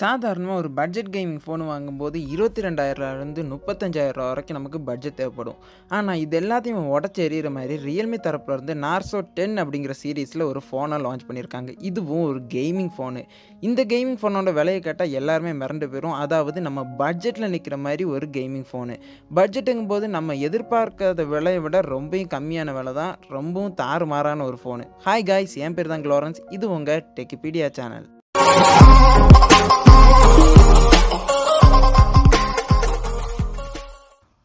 சாதாரணமாக ஒரு budget gaming phone வாங்கும்போது 22,000 35,000 வரைக்கும் நமக்கு பட்ஜெட் தேவைப்படும். ஆனால் இது எல்லாத்தையும் உடச்சி எறிகிற மாதிரி ரியல்மி தரப்பில் இருந்து நார்சோ 10 அப்படிங்கிற சீரீஸில் ஒரு ஃபோனை லான்ச் பண்ணியிருக்காங்க. இதுவும் ஒரு கேமிங் ஃபோனு. இந்த கேமிங் ஃபோனோட விலையை கேட்டால் எல்லாருமே மிரண்டு போயிடும். அதாவது நம்ம பட்ஜெட்டில் நிற்கிற மாதிரி ஒரு கேமிங் ஃபோனு. பட்ஜெட்டுங்கும் போது நம்ம எதிர்பார்க்காத விலையை விட ரொம்பவும் கம்மியான விலை தான், ரொம்பவும் தாறுமாறான ஒரு ஃபோனு. ஹாய் காய்ஸ், என் பேர் தான் க்ளோரன்ஸ், இது உங்கள் டெக்கிபீடியா சேனல்.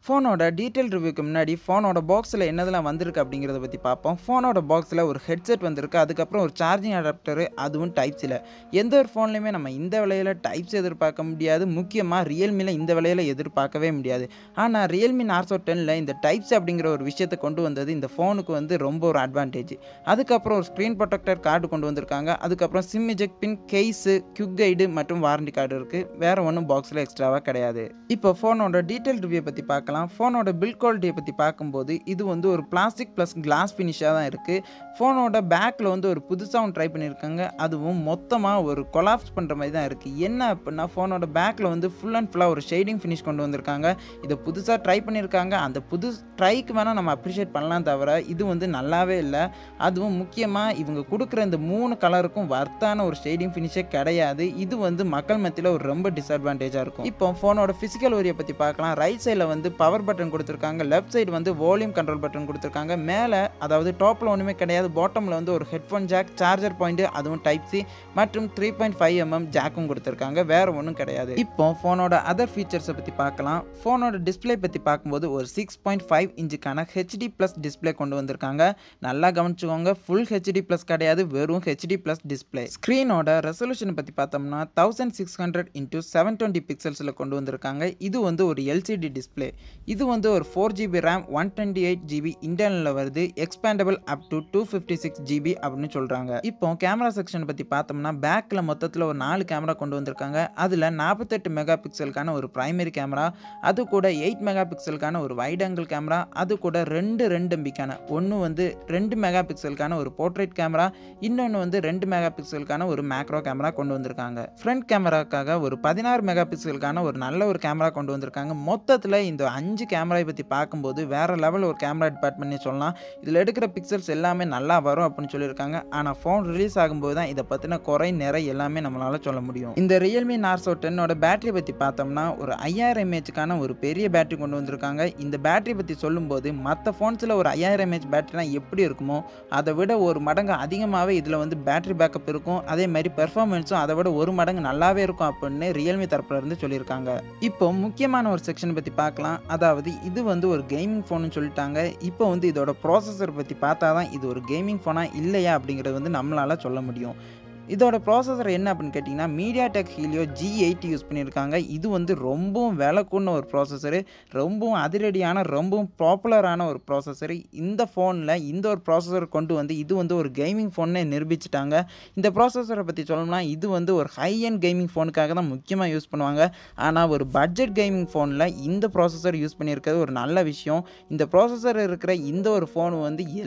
ஃபோனோட டீட்டெயில் ரிவ்யூக்கு முன்னாடி ஃபோனோட பாக்ஸில் என்னதெல்லாம் வந்திருக்கு அப்படிங்கிறத பற்றி பார்ப்போம். ஃபோனோட பாக்ஸில் ஒரு ஹெட்செட் வந்திருக்கு, அதுக்கப்புறம் ஒரு சார்ஜிங் அடாப்டரு, அதுவும் டைப்ஸில். எந்த ஒரு ஃபோன்லையுமே நம்ம இந்த விலையில் டைப்ஸ் எதிர்பார்க்க முடியாது. முக்கியமாக ரியல்மியில் இந்த விலையில் எதிர்பார்க்கவே முடியாது. ஆனால் ரியல்மி நார்சோ 10ல் இந்த டைப்ஸ் அப்படிங்கிற ஒரு விஷயத்தை கொண்டு வந்தது இந்த ஃபோனுக்கு ரொம்ப ஒரு அட்வான்டேஜ். அதுக்கப்புறம் ஒரு ஸ்க்ரீன் ப்ரொடெக்டர் கார்டு கொண்டு வந்திருக்காங்க. அதுக்கப்புறம் SIM eject pin, case, quick guide மற்றும் வாரண்டி கார்டு இருக்குது. வேறு ஒன்றும் பாக்ஸில் எக்ஸ்ட்ராவாக கிடையாது. இப்போ ஃபோனோட டீட்டெயில் ரிவ்யூ பற்றி பார்க்கலாம். ஃபோனோட பில்ட் குவாலிட்டியை பற்றி பார்க்கும்போது இது ஒரு பிளாஸ்டிக் ப்ளஸ் கிளாஸ் ஃபினிஷாக தான் இருக்குது. ஃபோனோட பேக்கில் ஒரு புதுசாக ஒன்று ட்ரை பண்ணியிருக்காங்க, அதுவும் மொத்தமாக ஒரு கொலாப்ஸ் பண்ணுற மாதிரி தான் இருக்குது. என்ன அப்படின்னா, ஃபோனோட பேக்கில் ஃபுல் அண்ட் ஃபுல்லாக ஒரு ஷேடிங் ஃபினிஷ் கொண்டு வந்திருக்காங்க. இதை புதுசாக ட்ரை பண்ணியிருக்காங்க. அந்த புது ட்ரைக்கு வேணால் நம்ம அப்ரிஷியேட் பண்ணலாம், தவிர இது நல்லாவே இல்லை. அதுவும் முக்கியமாக இவங்க கொடுக்குற இந்த 3 கலருக்கும் வர்த்தான ஒரு ஷேடிங் ஃபினிஷே கிடையாது. இது மக்கள் மத்தியில் ஒரு ரொம்ப டிஸ்அட்வான்டேஜாக இருக்கும். இப்போ ஃபோனோட ஃபிசிக்கல் ஓரியை பற்றி பார்க்கலாம். ரைட் சைடில் பவர் பட்டன் கொடுத்துருக்காங்க, left side volume control button கொடுத்துருக்காங்க. மேலே, அதாவது டாப்பில் ஒன்றுமே கிடையாது, பாட்டமில் ஒரு ஹெட்ஃபோன் ஜாக், சார்ஜர் பாயிண்ட், அதுவும் டைப் சி மற்றும் 3.5mm ஜாக்கும் கொடுத்துருக்காங்க. வேறு ஒன்றும் கிடையாது. இப்போ ஃபோனோட அதர் ஃபீச்சர்ஸை பற்றி பார்க்கலாம். ஃபோனோட டிஸ்பிளே பற்றி பார்க்கும்போது ஒரு 6.5 இன்ச்சுக்கான HD+ டிஸ்பிளே கொண்டு வந்திருக்காங்க. நல்லா கவனிச்சுக்கோங்க, ஃபுல் HD+ கிடையாது, வெறும் HD+ டிஸ்பிளே. ஸ்க்ரீனோட ரெசல்யூஷனை பற்றி பார்த்தோம்னா 1600x720 பிக்சல்ஸில் கொண்டு வந்திருக்காங்க. இது ஒரு LCD டிஸ்பிளே. இது ஒரு 4GB RAM 128GB இன்டர்னலில் வருது. எக்ஸ்பேண்டபிள் அப் டு 256GB அப்படின்னு சொல்கிறாங்க. இப்போ கேமரா செக்ஷன் பற்றி பார்த்தோம்னா பேக்கில் மொத்தத்தில் ஒரு 4 கேமரா கொண்டு வந்திருக்காங்க. அதில் 48 மெகா பிக்சலுக்கான ஒரு பிரைமரி கேமரா, அது கூட 8 மெகா பிக்சலுக்கான ஒரு வைட் ஆங்கிள் கேமரா, அது கூட ரெண்டு எம்பிக்கான ஒன்று 2 மெகா பிக்சலுக்கான ஒரு போர்ட்ரேட் கேமரா, இன்னொன்று 2 மெகா பிக்சலுக்கான ஒரு மேக்ரோ கேமரா கொண்டு வந்திருக்காங்க. ஃப்ரண்ட் கேமராக்காக ஒரு 16 மெகா பிக்சலுக்கான ஒரு நல்ல ஒரு கேமரா கொண்டு வந்திருக்காங்க. மொத்தத்தில் இந்த 5 கேமராவை பற்றி பார்க்கும்போது வேறு லெவல் ஒரு கேமரா டிபார்ட்மெண்ட்னு சொல்லலாம். இதில் எடுக்கிற பிக்சல்ஸ் எல்லாமே நல்லா வரும் அப்படின்னு சொல்லியிருக்காங்க. ஆனால் ஃபோன் ரிலீஸ் ஆகும்போது தான் இதை பற்றின குறை நிறை எல்லாமே நம்மளால் சொல்ல முடியும். இந்த ரியல்மி நார்சோ 10ஓட பேட்டரி பற்றி பார்த்தோம்னா ஒரு 5000mAhக்கான ஒரு பெரிய பேட்டரி கொண்டு வந்திருக்காங்க. இந்த பேட்டரி பற்றி சொல்லும்போது மற்ற ஃபோன்ஸில் ஒரு 5000mAh பேட்டரினா எப்படி இருக்குமோ அதை விட ஒரு மடங்கு அதிகமாகவே இதில் பேட்டரி பேக்கப் இருக்கும். அதே மாதிரி பெர்ஃபார்மன்ஸும் அதை விட ஒரு மடங்கு நல்லாவே இருக்கும் அப்படின்னு ரியல்மி தரப்பில் இருந்து சொல்லியிருக்காங்க. இப்போ முக்கியமான ஒரு செக்ஷன் பற்றி பார்க்கலாம். அதாவது இது ஒரு கேமிங் ஃபோன்னு சொல்லிட்டாங்க. இப்போ இதோட ப்ராசஸர் பற்றி பார்த்தா தான் இது ஒரு கேமிங் ஃபோனா இல்லையா அப்படிங்கிறது நம்மளால் சொல்ல முடியும். இதோட ப்ராசஸர் என்ன அப்படின்னு கேட்டிங்கன்னா MediaTek Helio G80 யூஸ் பண்ணியிருக்காங்க. இது ரொம்பவும் விலை கூடின ஒரு ப்ராசஸரு, ரொம்பவும் அதிரடியான, ரொம்பவும் பாப்புலரான ஒரு ப்ராசஸரு. இந்த ஃபோனில் இந்த ஒரு ப்ராசஸர் கொண்டு இது ஒரு கேமிங் ஃபோன்னே நிரூபிச்சிட்டாங்க. இந்த ப்ராசஸரை பற்றி சொல்லணும்னா இது ஒரு ஹை எண்ட் கேமிங் ஃபோனுக்காக தான் முக்கியமாக யூஸ் பண்ணுவாங்க. ஆனால் ஒரு பட்ஜெட் கேமிங் ஃபோனில் இந்த ப்ராசஸர் யூஸ் பண்ணியிருக்கிறது ஒரு நல்ல விஷயம். இந்த ப்ராசஸர் இருக்கிற இந்த ஒரு ஃபோன்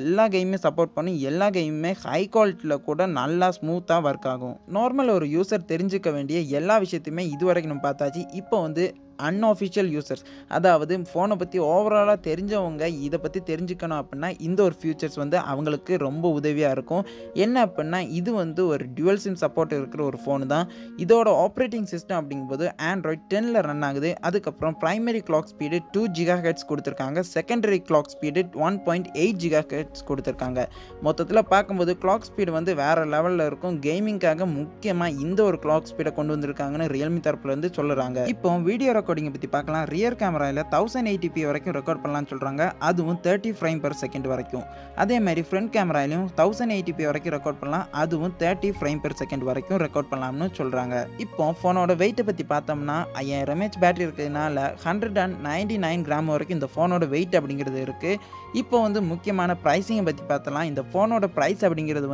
எல்லா கேமுமே சப்போர்ட் பண்ணும். எல்லா கேமுமே ஹை குவாலிட்டியில் கூட நல்லா ஸ்மூத்தாக ஒர்க் ஆகும். நார்மல் ஒரு யூசர் தெரிஞ்சுக்க வேண்டிய எல்லா விஷயத்தையுமே இதுவரைக்கும் நம்ம பார்த்தாச்சு. இப்போ அன்ஆஃபிஷியல் யூசர்ஸ், அதாவது ஃபோனை பற்றி ஓவராலாக தெரிஞ்சவங்க இதை பற்றி தெரிஞ்சுக்கணும் அப்படின்னா இந்த ஒரு ஃபியூச்சர்ஸ் அவங்களுக்கு ரொம்ப உதவியாக இருக்கும். என்ன அப்படின்னா இது ஒரு டுவல் சிம் சப்போர்ட் இருக்கிற ஒரு ஃபோனு தான். இதோட ஆப்ரேட்டிங் சிஸ்டம் அப்படிங்கும்போது Android 10ல் ரன் ஆகுது. அதுக்கப்புறம் ப்ரைமரி கிளாக் ஸ்பீடு 2 GHz கொடுத்துருக்காங்க, செகண்டரி கிளாக் ஸ்பீடு 1.8 GHz கொடுத்துருக்காங்க. மொத்தத்தில் பார்க்கும்போது கிளாக் ஸ்பீடு வேறு லெவலில் இருக்கும். கேமிங்காக முக்கியமாக இந்த ஒரு கிளாக் ஸ்பீடை கொண்டு வந்திருக்காங்கன்னு ரியல்மி தரப்புலேருந்து சொல்கிறாங்க. இப்போ வீடியோ ரெக்கார்டிங்கை பற்றி பார்க்கலாம். ரியர் கேமராவில் 1080p வரைக்கும் ரெக்கார்ட் பண்ணலான்னு சொல்கிறாங்க, அதுவும் 30 frame per second வரைக்கும். அதே மாதிரி ஃப்ரண்ட் கேமராலையும் 1080p வரைக்கும் ரெக்கார்ட் பண்ணலாம், அதுவும் 30 frame per second வரைக்கும் ரெக்கார்ட் பண்ணலாம்னு சொல்கிறாங்க. இப்போ ஃபோனோட வெயிட்டை பற்றி பார்த்தோம்னா 5000mAh பேட்டரி இருக்கிறதுனால 199 கிராம் வரைக்கும் இந்த ஃபோனோட வெயிட் அப்படிங்கிறது இருக்குது. இப்போ முக்கியமான ப்ரைஸிங்கை பற்றி பார்த்தலாம். இந்த ஃபோனோட ப்ரைஸ் அப்படிங்கிறது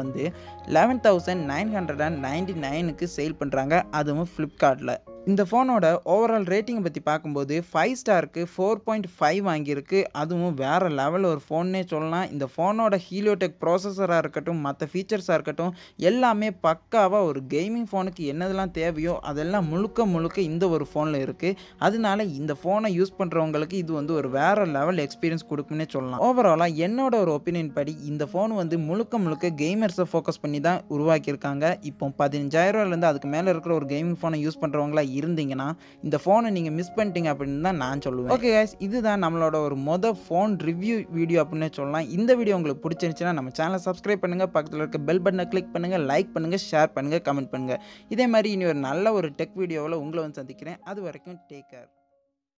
11,999க்கு சேல் பண்ணுறாங்க, அதுவும் ஃப்ளிப்கார்ட்டில். இந்த ஃபோனோட ஓவரால் ரேட்டிங் பற்றி பார்க்கும்போது 5 ஸ்டாருக்கு 4.5 வாங்கியிருக்கு. அதுவும் வேறு லெவல் ஒரு ஃபோன்னே சொல்லலாம். இந்த ஃபோனோட ஹீலியோடெக் ப்ராசஸராக இருக்கட்டும், மற்ற ஃபீச்சர்ஸாக இருக்கட்டும், எல்லாமே பக்காவாக ஒரு கேமிங் ஃபோனுக்கு என்னதெல்லாம் தேவையோ அதெல்லாம் முழுக்க முழுக்க இந்த ஒரு ஃபோனில் இருக்குது. அதனால இந்த ஃபோனை யூஸ் பண்ணுறவங்களுக்கு இது வந்து ஒரு வேறு லெவல் எக்ஸ்பீரியன்ஸ் கொடுக்கும்னே சொல்லலாம். ஓவராலாக என்னோட ஒரு ஒப்பீனியன் படி இந்த ஃபோன் வந்து முழுக்க முழுக்க கேமர்ஸை ஃபோக்கஸ் பண்ணி தான் உருவாக்கியிருக்காங்க. இப்போ 15,000 ரூபாயிலேருந்து அதுக்கு மேலே இருக்கிற ஒரு கேமிங் ஃபோனை யூஸ் பண்ணுறவங்களா இருந்தீங்கன்னா இந்த ஃபோனை நீங்கள் மிஸ் பண்ணிட்டீங்க அப்படின்னு தான் நான் சொல்லுவேன். ஓகே கைஸ், இதுதான் நம்மளோட ஒரு ஃபோன் ரிவ்யூ வீடியோ அப்படின்னு சொல்லலாம். இந்த வீடியோ உங்களுக்கு பிடிச்சிருந்துச்சுன்னா நம்ம சேனலை சப்ஸ்கிரைப் பண்ணுங்கள், பக்கத்தில் இருக்க பெல் பட்டனை கிளிக் பண்ணுங்கள், லைக் பண்ணுங்கள், ஷேர் பண்ணுங்கள், கமெண்ட் பண்ணுங்கள். இதே மாதிரி இனி ஒரு நல்ல ஒரு டெக் வீடியோவில் உங்களை வந்து சந்திக்கிறேன். அது வரைக்கும் டேக் கேர்.